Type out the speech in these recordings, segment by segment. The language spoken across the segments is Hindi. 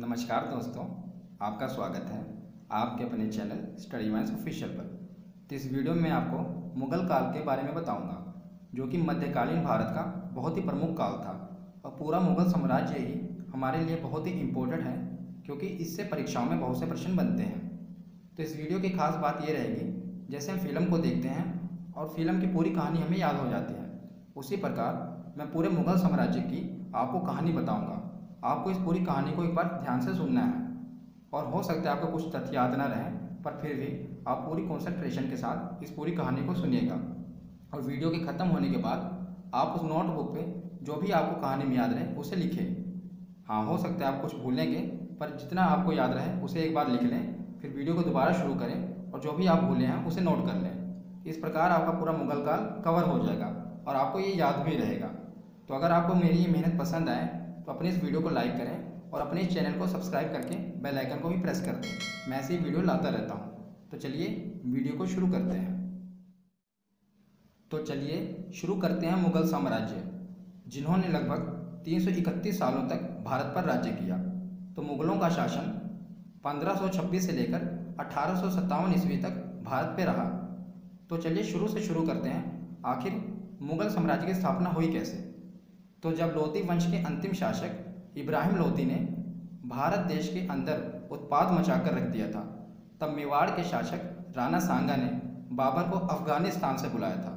नमस्कार दोस्तों, आपका स्वागत है आपके अपने चैनल स्टडी वाइंस ऑफिशियल पर। तो इस वीडियो में आपको मुग़ल काल के बारे में बताऊंगा, जो कि मध्यकालीन भारत का बहुत ही प्रमुख काल था और पूरा मुग़ल साम्राज्य ही हमारे लिए बहुत ही इम्पोर्टेंट है, क्योंकि इससे परीक्षाओं में बहुत से प्रश्न बनते हैं। तो इस वीडियो की खास बात यह रहेगी, जैसे हम फिल्म को देखते हैं और फिल्म की पूरी कहानी हमें याद हो जाती है, उसी प्रकार मैं पूरे मुग़ल साम्राज्य की आपको कहानी बताऊँगा। आपको इस पूरी कहानी को एक बार ध्यान से सुनना है और हो सकता है आपको कुछ तथ्य याद ना रहें, पर फिर भी आप पूरी कॉन्सेंट्रेशन के साथ इस पूरी कहानी को सुनिएगा। और वीडियो के ख़त्म होने के बाद आप उस नोटबुक पे जो भी आपको कहानी में याद रहे उसे लिखें। हाँ, हो सकता है आप कुछ भूलेंगे, पर जितना आपको याद रहे उसे एक बार लिख लें, फिर वीडियो को दोबारा शुरू करें और जो भी आप भूले हैं उसे नोट कर लें। इस प्रकार आपका पूरा मुग़ल काल कवर हो जाएगा और आपको ये याद भी रहेगा। तो अगर आपको मेरी ये मेहनत पसंद आए तो अपने इस वीडियो को लाइक करें और अपने इस चैनल को सब्सक्राइब करके बेल आइकन को भी प्रेस कर दें। मैं ऐसी वीडियो लाता रहता हूं। तो चलिए वीडियो को शुरू करते हैं। तो चलिए शुरू करते हैं मुग़ल साम्राज्य, जिन्होंने लगभग 331 सालों तक भारत पर राज्य किया। तो मुग़लों का शासन 1526 से लेकर 1857 ईस्वी तक भारत पर रहा। तो चलिए शुरू से शुरू करते हैं, आखिर मुग़ल साम्राज्य की स्थापना हुई कैसे। तो जब लोदी वंश के अंतिम शासक इब्राहिम लोदी ने भारत देश के अंदर उत्पात मचाकर रख दिया था, तब मेवाड़ के शासक राणा सांगा ने बाबर को अफगानिस्तान से बुलाया था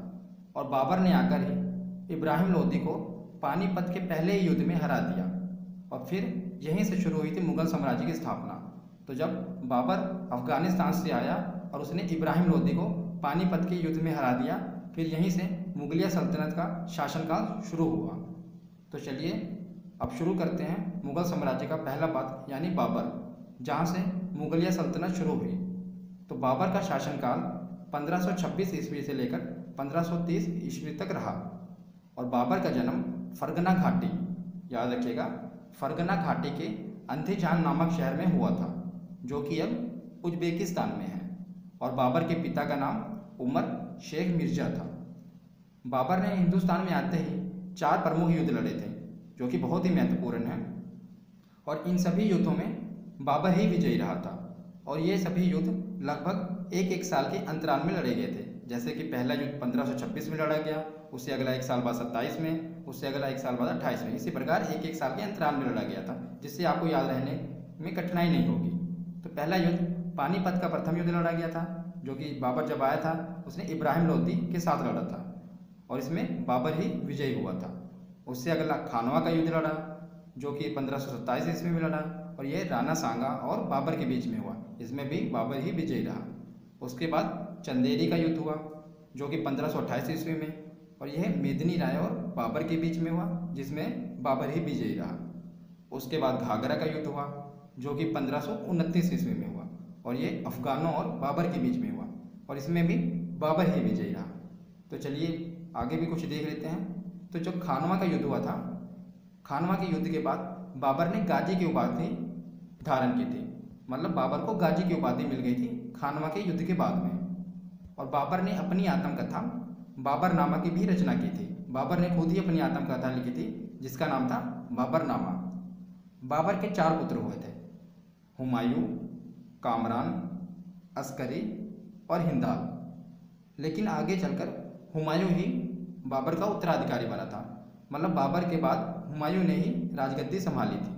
और बाबर ने आकर ही इब्राहिम लोदी को पानीपत के पहले युद्ध में हरा दिया। और फिर यहीं से शुरू हुई थी मुग़ल साम्राज्य की स्थापना। तो जब बाबर अफगानिस्तान से आया और उसने इब्राहिम लोदी को पानीपत के युद्ध में हरा दिया, फिर यहीं से मुग़लिया सल्तनत का शासनकाल शुरू हुआ। तो चलिए अब शुरू करते हैं मुग़ल साम्राज्य का पहला पात्र यानी बाबर, जहाँ से मुग़लिया सल्तनत शुरू हुई। तो बाबर का शासनकाल 1526 ईस्वी से लेकर 1530 ईस्वी तक रहा। और बाबर का जन्म फ़रगना घाटी, याद रखिएगा, फ़रगना घाटी के अंधेजान नामक शहर में हुआ था, जो कि अब उज्बेकिस्तान में है। और बाबर के पिता का नाम उमर शेख मिर्ज़ा था। बाबर ने हिंदुस्तान में आते ही 4 प्रमुख युद्ध लड़े थे, जो कि बहुत ही महत्वपूर्ण हैं, और इन सभी युद्धों में बाबर ही विजयी रहा था। और ये सभी युद्ध लगभग एक साल के अंतराल में लड़े गए थे। जैसे कि पहला युद्ध 1526 में लड़ा गया, उससे अगला एक साल बाद 27 में, उससे अगला एक साल बाद 28 में। इसी प्रकार एक साल के अंतराल में लड़ा गया था, जिससे आपको याद रहने में कठिनाई नहीं होगी। तो पहला युद्ध पानीपत का प्रथम युद्ध लड़ा गया था, जो कि बाबर जब आया था उसने इब्राहिम लोदी के साथ लड़ा था और इसमें बाबर ही विजयी हुआ था। उससे अगला खानवा का युद्ध लड़ा, जो कि 1527 ईस्वी में लड़ा, और यह राणा सांगा और बाबर के बीच में हुआ, इसमें भी बाबर ही विजयी रहा। उसके बाद चंदेरी का युद्ध हुआ, जो कि 1528 ईस्वी में, और यह मेदिनी राय और बाबर के बीच में हुआ, जिसमें बाबर ही विजयी रहा। उसके बाद घाघरा का युद्ध हुआ, जो कि 1529 ईस्वी में हुआ, और ये अफगानों और बाबर के बीच में हुआ, और इसमें भी बाबर ही विजयी रहा। तो चलिए आगे भी कुछ देख लेते हैं। तो जो खानवा का युद्ध हुआ था, खानवा के युद्ध के बाद बाबर ने गाजी की उपाधि धारण की थी, मतलब बाबर को गाजी की उपाधि मिल गई थी खानवा के युद्ध के बाद में। और बाबर ने अपनी आत्मकथा बाबरनामा की भी रचना की थी। बाबर ने खुद ही अपनी आत्मकथा लिखी थी, जिसका नाम था बाबरनामा। बाबर के 4 पुत्र हुए थे, हुमायूं, कामरान, अस्करी और हिंदाल। लेकिन आगे चलकर हुमायूं ही बाबर का उत्तराधिकारी बना था, मतलब बाबर के बाद हुमायूं ने ही राजगद्दी संभाली थी।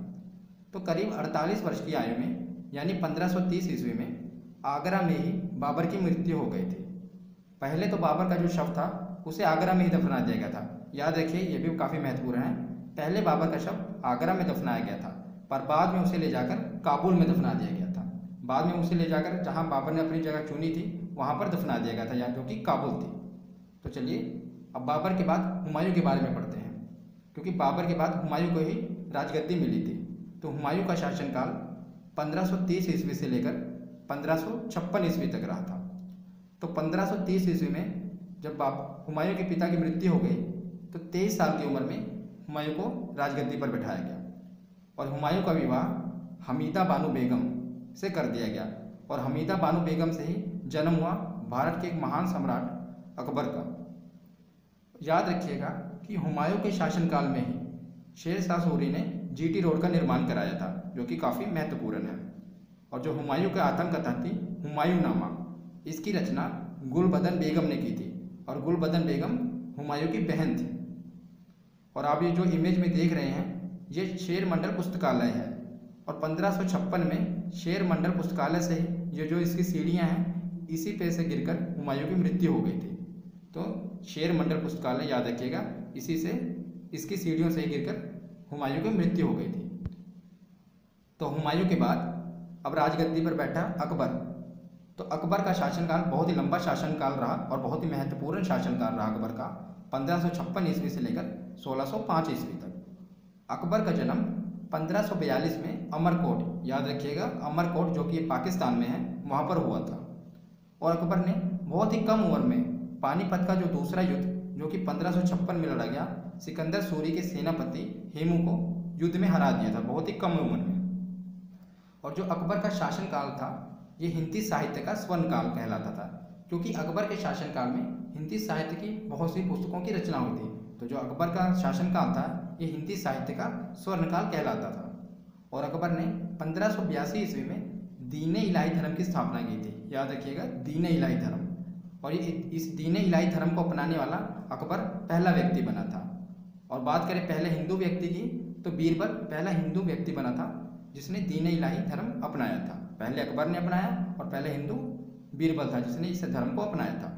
तो करीब 48 वर्ष की आयु में यानी 1530 ईस्वी में आगरा में ही बाबर की मृत्यु हो गई थी। पहले तो बाबर का जो शव था उसे आगरा में ही दफना दिया गया था, याद रखिए ये भी काफ़ी महत्वपूर्ण है। पहले बाबर का शव आगरा में दफनाया गया था, पर बाद में उसे ले जाकर काबुल में दफना दिया गया था। बाद में उसे ले जाकर जहाँ बाबर ने अपनी जगह चुनी थी वहाँ पर दफना दिया गया था, या जो कि काबुल थी। तो चलिए अब बाबर के बाद हुमायूं के बारे में पढ़ते हैं, क्योंकि बाबर के बाद हुमायूं को ही राजगद्दी मिली थी। तो हुमायूं का शासनकाल 1530 ईस्वी से लेकर 1556 ईस्वी तक रहा था। तो 1530 ईस्वी में जब हुमायूं के पिता की मृत्यु हो गई, तो 23 साल की उम्र में हुमायूं को राजगद्दी पर बैठाया गया। और हुमायूं का विवाह हमीदा बानो बेगम से कर दिया गया, और हमीदा बानो बेगम से ही जन्म हुआ भारत के एक महान सम्राट अकबर का। याद रखिएगा कि हुमायूं के शासनकाल में ही शेर शाह सूरी ने जीटी रोड का निर्माण कराया था, जो कि काफ़ी महत्वपूर्ण है। और जो हुमायूं का आतंककथा थी हुमायूंनामा, इसकी रचना गुलबदन बेगम ने की थी और गुलबदन बेगम हुमायूं की बहन थी। और आप ये जो इमेज में देख रहे हैं ये शेर मंडल पुस्तकालय है और 1556 में शेर मंडल पुस्तकालय से ये जो इसकी सीढ़ियाँ हैं इसी पे से गिरकर हुमायूं की मृत्यु हो गई थी। तो शेर मंडल पुस्तकालय याद रखिएगा, इसी से इसकी सीढ़ियों से गिरकर हुमायूं की मृत्यु हो गई थी। तो हुमायूं के बाद अब राजगद्दी पर बैठा अकबर। तो अकबर का शासनकाल बहुत ही लंबा शासनकाल रहा और बहुत ही महत्वपूर्ण शासनकाल रहा अकबर का, 1556 ईस्वी से लेकर 1605 ईस्वी तक। अकबर का जन्म 1542 में अमरकोट, याद रखिएगा अमरकोट जो कि पाकिस्तान में है, वहाँ पर हुआ था। और अकबर ने बहुत ही कम उम्र में पानीपत का जो दूसरा युद्ध जो कि 1556 में लड़ा गया, सिकंदर सूरी के सेनापति हेमू को युद्ध में हरा दिया था बहुत ही कम उम्र में। और जो अकबर का शासनकाल था ये हिंदी साहित्य का स्वर्ण काल कहलाता था, क्योंकि अकबर के शासनकाल में हिंदी साहित्य की बहुत सी पुस्तकों की रचना हुई थी। तो जो अकबर का शासनकाल था ये हिंदी साहित्य का स्वर्ण काल कहलाता था। और अकबर ने 1582 ईस्वी में दीने इलाही धर्म की स्थापना की थी, याद रखिएगा दीने इलाही धर्म। और इस दीने इलाही धर्म को अपनाने वाला अकबर पहला व्यक्ति बना था। और बात करें पहले हिंदू व्यक्ति की तो बीरबल पहला हिंदू व्यक्ति बना था जिसने दीने इलाही धर्म अपनाया था। पहले अकबर ने अपनाया और पहले हिंदू बीरबल था जिसने इस धर्म को अपनाया था।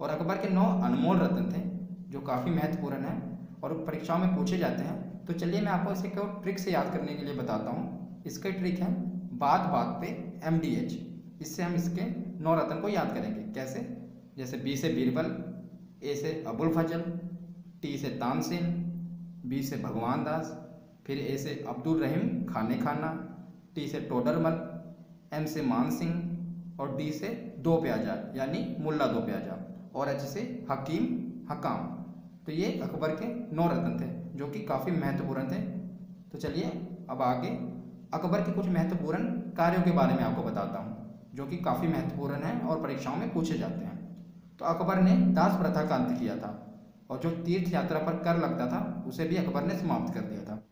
और अकबर के 9 अनमोल रत्न थे जो काफ़ी महत्वपूर्ण हैं और परीक्षाओं में पूछे जाते हैं। तो चलिए मैं आपको इसे केवल ट्रिक से याद करने के लिए बताता हूँ। इसके ट्रिक है बात बात पे MDH, इससे हम इसके 9 रत्न को याद करेंगे। कैसे? जैसे B से बीरबल, A से अबुल फजल, T से तानसेन, B से भगवान दास, फिर A से अब्दुल रहीम खाने खाना, T से टोडर मल, M से मान सिंह और D से दो प्याजा यानी मुल्ला दो प्याजा, और H से हकीम हकाम। तो ये अकबर के 9 रत्न थे जो कि काफ़ी महत्वपूर्ण थे। तो चलिए अब आगे अकबर के कुछ महत्वपूर्ण कार्यों के बारे में आपको बताता हूँ जो कि काफ़ी महत्वपूर्ण हैं और परीक्षाओं में पूछे जाते हैं। तो अकबर ने दास प्रथा का अंत किया था और जो तीर्थ यात्रा पर कर लगता था उसे भी अकबर ने समाप्त कर दिया था।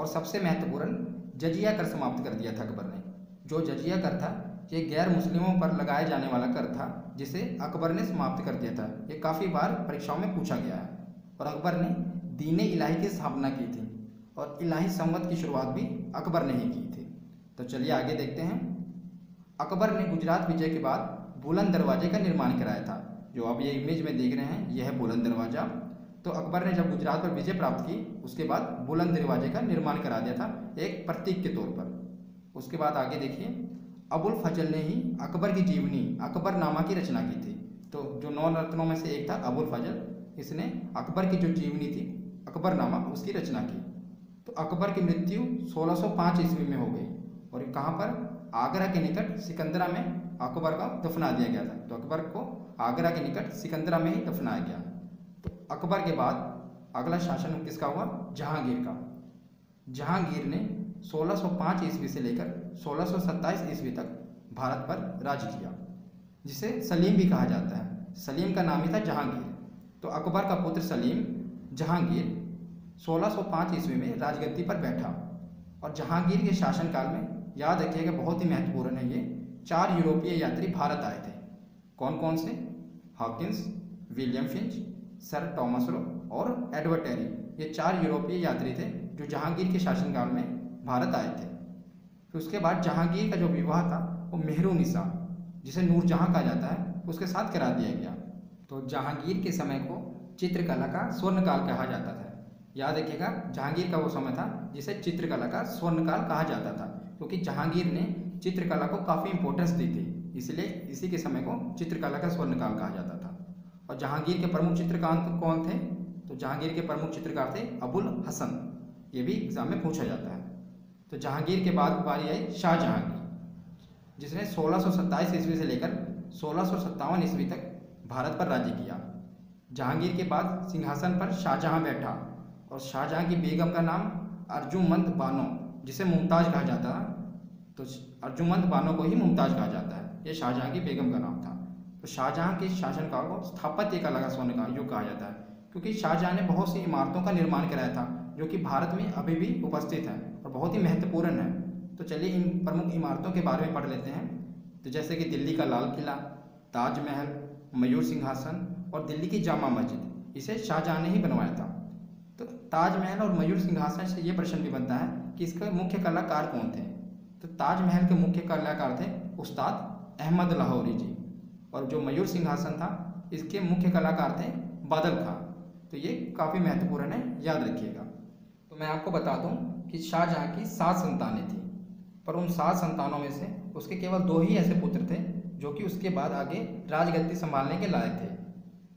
और सबसे महत्वपूर्ण जजिया कर समाप्त कर दिया था अकबर ने। जो जजिया कर था ये गैर मुस्लिमों पर लगाया जाने वाला कर था जिसे अकबर ने समाप्त कर दिया था। ये काफ़ी बार परीक्षाओं में पूछा गया है। और अकबर ने दीन इलाही की स्थापना की थी और इलाही संवत की शुरुआत भी अकबर ने ही की थी। तो चलिए आगे देखते हैं। अकबर ने गुजरात विजय के बाद बुलंद दरवाजे का निर्माण कराया था, जो आप ये इमेज में देख रहे हैं यह है बुलंद दरवाज़ा। तो अकबर ने जब गुजरात पर विजय प्राप्त की उसके बाद बुलंद दरवाजे का निर्माण करा दिया था एक प्रतीक के तौर पर। उसके बाद आगे देखिए अबुल फजल ने ही अकबर की जीवनी अकबर नामा की रचना की थी। तो जो 9 रत्नों में से एक था अबुल फजल, इसने अकबर की जो जीवनी थी अकबर नामा उसकी रचना की। तो अकबर की मृत्यु 1605 ईस्वी में हो गई और कहाँ पर? आगरा के निकट सिकंदरा में अकबर का दफना दिया गया था। तो अकबर को आगरा के निकट सिकंदरा में ही दफनाया गया। तो अकबर के बाद अगला शासन किसका हुआ? जहांगीर का। जहांगीर ने 1605 ईस्वी से लेकर 1627 ईस्वी तक भारत पर राज किया, जिसे सलीम भी कहा जाता है। सलीम का नाम ही था जहांगीर। तो अकबर का पुत्र सलीम जहांगीर 1605 ईस्वी में राजगद्दी पर बैठा। और जहांगीर के शासनकाल में याद रखिएगा बहुत ही महत्वपूर्ण है ये, 4 यूरोपीय यात्री भारत आए थे। कौन कौन से? Hawkins, William Finch, sir Thomas Roe और एडवर्ड टेरी। ये 4 यूरोपीय यात्री थे जो जहांगीर के शासनकाल में भारत आए थे। फिर तो उसके बाद जहांगीर का जो विवाह था वो मेहरू निसा जिसे नूरजहां कहा जाता है उसके साथ करा दिया गया। तो जहांगीर के समय को चित्रकला का स्वर्णकाल कहा जाता था। याद रखिएगा जहांगीर का वो समय था जिसे चित्रकला का स्वर्णकाल कहा जाता था, क्योंकि जहांगीर ने चित्रकला को काफ़ी इंपोर्टेंस दी थी, इसलिए इसी के समय को चित्रकला का स्वर्णकाल कहा जाता था। और जहांगीर के प्रमुख चित्रकार कौन थे? तो जहांगीर के प्रमुख चित्रकार थे अबुल हसन। ये भी एग्जाम में पूछा जाता है। तो जहांगीर के बाद बारी आई शाहजहां की, जिसने 1627 ईस्वी से लेकर 1657 ईस्वी तक भारत पर राज्य किया। जहांगीर के बाद सिंहासन पर शाहजहां बैठा और शाहजहां की बेगम का नाम अर्जुमंद बानो जिसे मुमताज कहा जाता है। तो अर्जुमंद बानो को ही मुमताज कहा जाता है, ये शाहजहां की बेगम का नाम था। तो शाहजहां के शासनकाल को स्थापत्य कला का स्वर्णकाल युग कहा जाता है, क्योंकि शाहजहां ने बहुत सी इमारतों का निर्माण कराया था जो कि भारत में अभी भी उपस्थित है और और बहुत ही महत्वपूर्ण है। तो चलिए इन प्रमुख इमारतों के बारे में पढ़ लेते हैं। तो जैसे कि दिल्ली का लाल किला, ताजमहल, मयूर सिंहासन और दिल्ली की जामा मस्जिद, इसे शाहजहां ने ही बनवाया था। तो ताजमहल और मयूर सिंहासन से ये प्रश्न भी बनता है कि इसके मुख्य कलाकार कौन थे। तो ताजमहल के मुख्य कलाकार थे उस्ताद अहमद लाहौरी जी, और जो मयूर सिंहासन था इसके मुख्य कलाकार थे बादल खां। तो ये काफ़ी महत्वपूर्ण है, याद रखिएगा। तो मैं आपको बता दूं कि शाहजहां की 7 संतानें थीं, पर उन 7 संतानों में से उसके केवल 2 ही ऐसे पुत्र थे जो कि उसके बाद आगे राजगद्दी संभालने के लायक थे।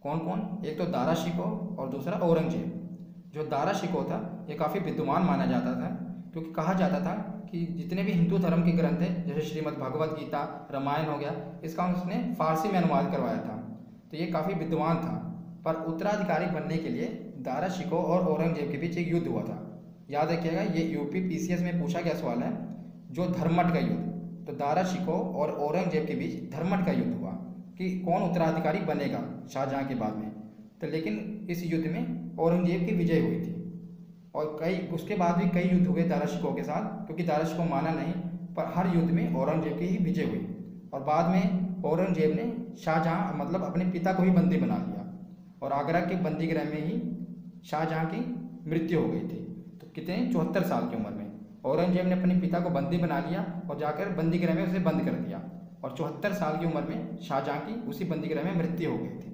कौन कौन? एक तो दारा शिकोह और दूसरा औरंगजेब। जो दारा शिकोह था ये काफ़ी विद्वान माना जाता था, क्योंकि कहा जाता था कि जितने भी हिंदू धर्म के ग्रंथ हैं जैसे श्रीमद् भगवद गीता, रामायण हो गया, इसका उसने फारसी में अनुवाद करवाया था। तो ये काफ़ी विद्वान था, पर उत्तराधिकारी बनने के लिए दारा शिकोह और औरंगजेब के बीच एक युद्ध हुआ था। याद रखिएगा ये यूपी पीसीएस में पूछा गया सवाल है, जो धर्मट का युद्ध। तो दारा शिकोह और औरंगजेब के बीच धर्मट का युद्ध हुआ कि कौन उत्तराधिकारी बनेगा शाहजहां के बाद में। तो लेकिन इस युद्ध में औरंगजेब की विजय हुई थी, और कई उसके बाद भी कई युद्ध हुए दारा शिकोह के साथ, क्योंकि दारा शिकोह माना नहीं, पर हर युद्ध में औरंगजेब की ही विजय हुई। और बाद में औरंगजेब ने शाहजहां मतलब अपने पिता को ही बंदी बना लिया, और आगरा के बंदीगृह में ही शाहजहां की मृत्यु हो गई थी। तो कितने 74 साल की उम्र में औरंगजेब ने अपने पिता को बंदी बना लिया और जाकर बंदीगृह में उसे बंद कर दिया, और 74 साल की उम्र में शाहजहां की उसी बंदीगृह में मृत्यु हो गई थी।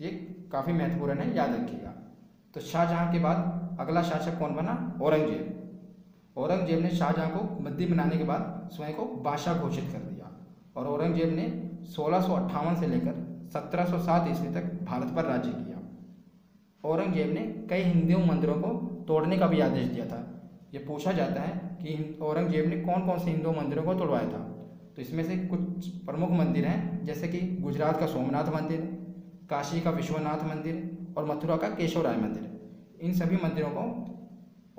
ये काफ़ी महत्वपूर्ण है, याद रखिएगा। तो शाहजहां के बाद अगला शासक कौन बना? औरंगजेब। औरंगजेब ने शाहजहां को बंदी बनाने के बाद स्वयं को बादशाह घोषित कर दिया, और औरंगजेब ने 1658 से लेकर 1707 ईस्वी तक भारत पर राज्य किया। औरंगजेब ने कई हिंदू मंदिरों को तोड़ने का भी आदेश दिया था। ये पूछा जाता है कि औरंगजेब ने कौन कौन से हिंदू मंदिरों को तोड़वाया था। तो इसमें से कुछ प्रमुख मंदिर हैं जैसे कि गुजरात का सोमनाथ मंदिर, काशी का विश्वनाथ मंदिर और मथुरा का केशवराय मंदिर। इन सभी मंदिरों को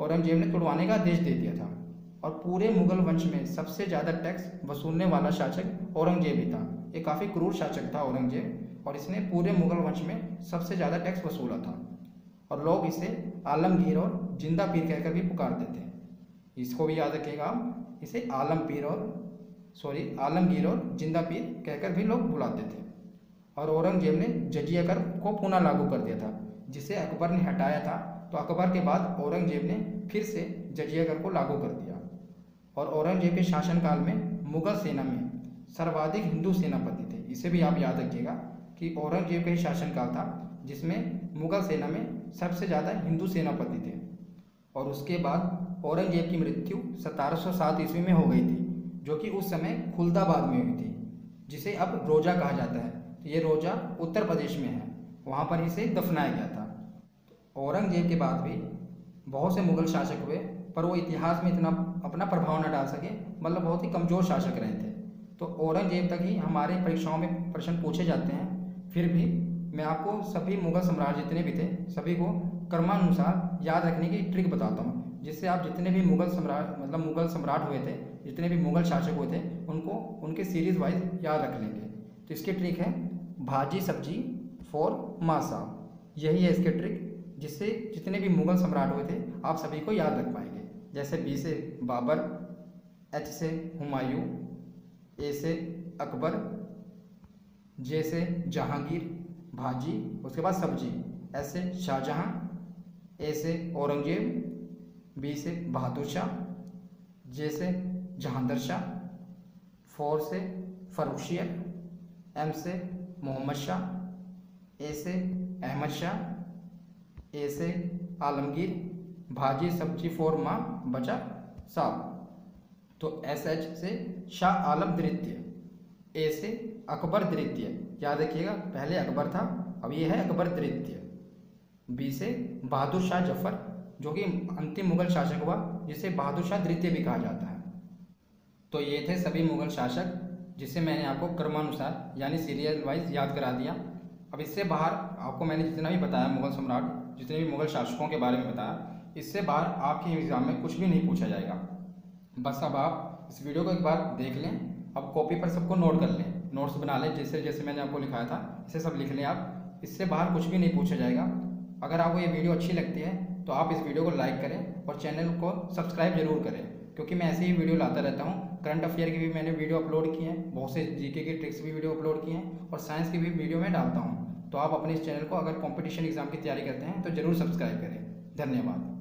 औरंगजेब ने तोड़वाने का आदेश दे दिया था, और पूरे मुगल वंश में सबसे ज़्यादा टैक्स वसूलने वाला शासक औरंगजेब ही था। ये काफ़ी क्रूर शासक था औरंगजेब, और इसने पूरे मुगल वंश में सबसे ज़्यादा टैक्स वसूला था, और लोग इसे आलमगीर और जिंदा पीर कहकर भी पुकारते थे। इसको भी याद रखिएगा आप, इसे आलमगीर और जिंदा पीर कहकर भी लोग बुलाते थे। और औरंगजेब ने जजिया कर को पुनः लागू कर दिया था, जिसे अकबर ने हटाया था। तो अकबर के बाद औरंगजेब ने फिर से जजिया कर को लागू कर दिया, और औरंगजेब के शासनकाल में मुगल सेना में सर्वाधिक हिंदू सेनापति थे। इसे भी आप याद रखिएगा कि औरंगजेब का ही शासनकाल था जिसमें मुगल सेना में सबसे ज़्यादा हिंदू सेनापति थे। और उसके बाद औरंगजेब की मृत्यु 1707 ईस्वी में हो गई थी, जो कि उस समय खुलदाबाद में हुई थी, जिसे अब रोजा कहा जाता है। तो ये रोजा उत्तर प्रदेश में है, वहाँ पर इसे दफनाया गया था। औरंगजेब के बाद भी बहुत से मुगल शासक हुए, पर वो इतिहास में इतना अपना प्रभाव न डाल सके, मतलब बहुत ही कमज़ोर शासक रहे थे। तो औरंगजेब तक ही हमारे परीक्षाओं में प्रश्न पूछे जाते हैं। फिर भी मैं आपको सभी मुगल सम्राट जितने भी थे सभी को क्रमानुसार याद रखने की ट्रिक बताता हूँ, जिससे आप जितने भी मुगल सम्राट हुए थे, जितने भी मुगल शासक हुए थे, उनको उनके सीरीज वाइज याद रख लेंगे। तो इसकी ट्रिक है भाजी सब्जी फॉर मासा, यही है इसके ट्रिक, जिससे जितने भी मुगल सम्राट हुए थे आप सभी को याद रख पाएंगे। जैसे बी से बाबर, एच से हुमायूं, ए से अकबर, जे से जहांगीर, भाजी उसके बाद सब्जी, एस से शाहजहां, ए से औरंगजेब, बी से बहादुर शाह, जे से जहांगीर शाह, फोर से फर्रुखशियर, एम से मोहम्मद शाह, ए से अहमद शाह, ए से आलमगीर, भाजी सब्जी फॉर माँ बचा साहब। तो एसएच से शाह आलम द्वितीय, ए से अकबर द्वितीय, याद रखिएगा पहले अकबर था अब ये है अकबर द्वितीय, बी से बहादुर शाह जफर जो कि अंतिम मुगल शासक हुआ, जिसे बहादुर शाह द्वितीय भी कहा जाता है। तो ये थे सभी मुगल शासक जिसे मैंने आपको क्रमानुसार यानी सीरियल वाइज याद करा दिया। अब इससे बाहर आपको मैंने जितना भी बताया मुगल सम्राट, जितने भी मुगल शासकों के बारे में बताया, इससे बाहर आपके एग्ज़ाम में कुछ भी नहीं पूछा जाएगा। बस अब आप इस वीडियो को एक बार देख लें, अब कॉपी पर सबको नोट कर लें, नोट्स बना लें, जैसे जैसे मैंने आपको लिखाया था इसे सब लिख लें आप। इससे बाहर कुछ भी नहीं पूछा जाएगा। अगर आपको ये वीडियो अच्छी लगती है तो आप इस वीडियो को लाइक करें और चैनल को सब्सक्राइब जरूर करें, क्योंकि मैं ऐसे ही वीडियो लाता रहता हूँ। करंट अफेयर की भी मैंने वीडियो अपलोड की है, बहुत से जीके की ट्रिक्स भी वीडियो अपलोड किए हैं और साइंस की भी वीडियो मैं डालता हूँ। तो आप अपने इस चैनल को अगर कॉम्पिटिशन एग्जाम की तैयारी करते हैं तो ज़रूर सब्सक्राइब करें। धन्यवाद।